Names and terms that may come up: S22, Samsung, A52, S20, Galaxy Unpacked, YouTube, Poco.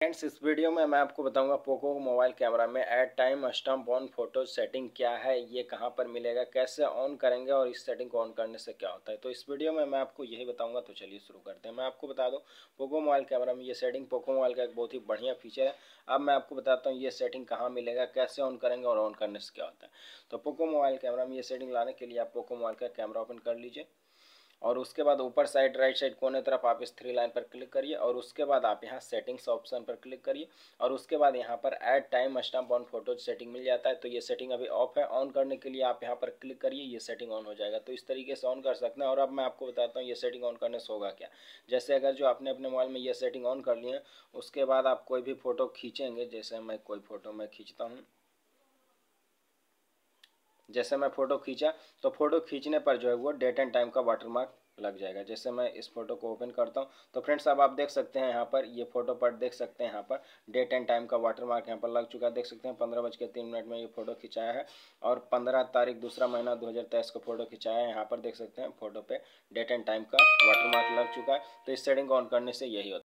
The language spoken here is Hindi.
फ्रेंड्स, इस वीडियो में मैं आपको बताऊंगा पोको मोबाइल कैमरा में add time stamp on photo setting क्या है, ये कहां पर मिलेगा, कैसे ऑन करेंगे और इस सेटिंग को ऑन करने से क्या होता है। तो इस वीडियो में मैं आपको यही बताऊंगा, तो चलिए शुरू करते हैं। मैं आपको बता दूं, पोको मोबाइल कैमरा में ये सेटिंग पोको मोबाइल का एक बहुत ही बढ़िया फीचर है। अब मैं आपको बताता हूँ ये सेटिंग कहाँ मिलेगा, कैसे ऑन करेंगे और ऑन करने से क्या होता है। तो पोको मोबाइल कैमरा में ये सेटिंग लाने के लिए आप पोको मोबाइल का कैमरा ओपन कर लीजिए और उसके बाद ऊपर साइड राइट साइड कोने तरफ आप इस 3 लाइन पर क्लिक करिए और उसके बाद आप यहाँ सेटिंग्स ऑप्शन पर क्लिक करिए और उसके बाद यहाँ पर add time stamp on photos setting मिल जाता है। तो ये सेटिंग अभी ऑफ है, ऑन करने के लिए आप यहाँ पर क्लिक करिए, ये सेटिंग ऑन हो जाएगा। तो इस तरीके से ऑन कर सकते हैं। और अब मैं आपको बताता हूँ ये सेटिंग ऑन करने से होगा क्या। जैसे अगर जो आपने अपने मोबाइल में ये सेटिंग ऑन कर ली है, उसके बाद आप कोई भी फ़ोटो खींचेंगे। जैसे मैं कोई फ़ोटो मैं खींचता हूँ, जैसे मैं फ़ोटो खींचा तो फ़ोटो खींचने पर जो है वो डेट एंड टाइम का वाटरमार्क लग जाएगा। जैसे मैं इस फोटो को ओपन करता हूं तो फ्रेंड्स अब आप देख सकते हैं यहाँ पर ये फोटो पर देख सकते हैं यहाँ पर डेट एंड टाइम का वाटरमार्क यहाँ पर लग चुका है। देख सकते हैं 15:03 में ये फोटो खिंचाया है और 15 तारीख 2 महीना 2023 का फोटो खिंचाया है। यहाँ पर देख सकते हैं फोटो पर डेट एंड टाइम का वाटरमार्क लग चुका है। तो इस सेटिंग को ऑन करने से यही होता है।